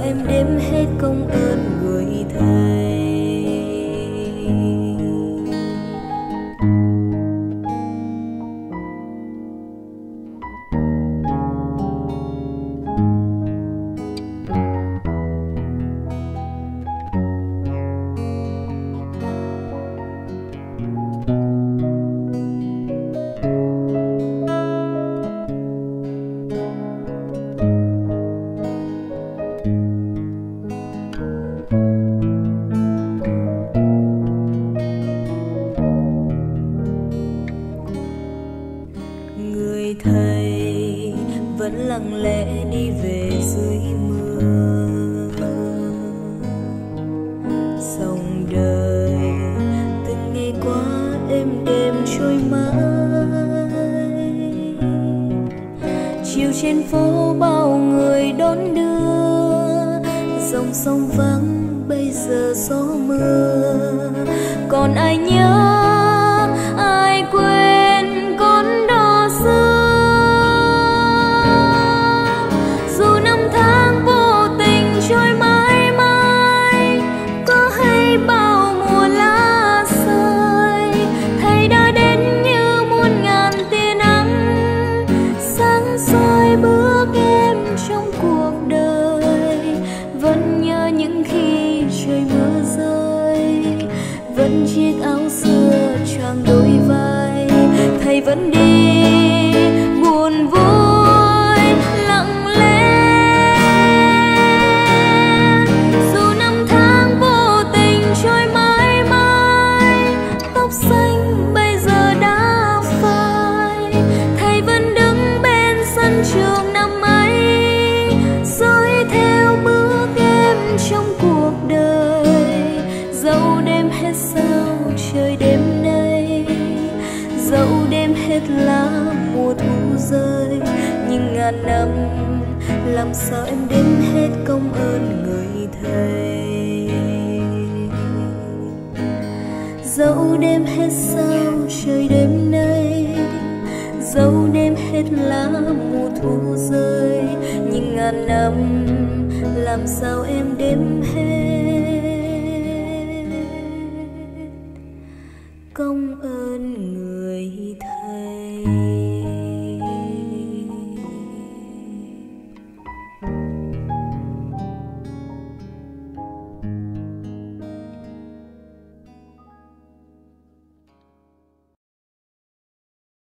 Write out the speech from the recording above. em đến hết công ơn người thầy. đêm hết sao trời đêm nay, dấu đêm hết lá mùa thu rơi, nhưng ngàn năm làm sao em đếm hết công ơn.